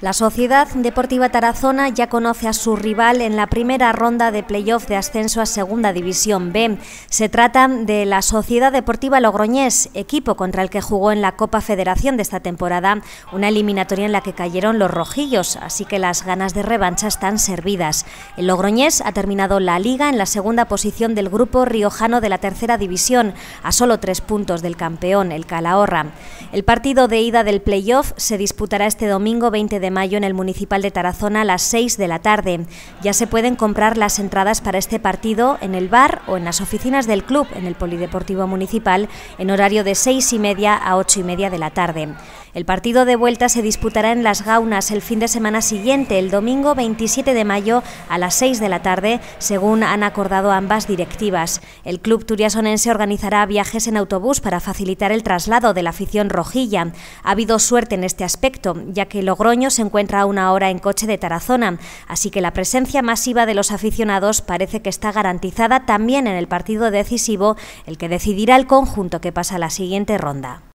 La Sociedad Deportiva Tarazona ya conoce a su rival en la primera ronda de playoff de ascenso a Segunda División B. Se trata de la Sociedad Deportiva Logroñés, equipo contra el que jugó en la Copa Federación de esta temporada, una eliminatoria en la que cayeron los rojillos, así que las ganas de revancha están servidas. El Logroñés ha terminado la liga en la segunda posición del grupo riojano de la Tercera División, a solo 3 puntos del campeón, el Calahorra. El partido de ida del playoff se disputará este domingo 20 de mayo en el Municipal de Tarazona a las 6 de la tarde. Ya se pueden comprar las entradas para este partido en el bar o en las oficinas del club, en el Polideportivo Municipal, en horario de 6:30 a 8:30 de la tarde. El partido de vuelta se disputará en Las Gaunas el fin de semana siguiente, el domingo 27 de mayo a las 6 de la tarde, según han acordado ambas directivas. El club turiasonense organizará viajes en autobús para facilitar el traslado de la afición rojilla. Ha habido suerte en este aspecto, ya que Logroño se encuentra a 1 hora en coche de Tarazona, así que la presencia masiva de los aficionados parece que está garantizada también en el partido decisivo, el que decidirá el conjunto que pasa a la siguiente ronda.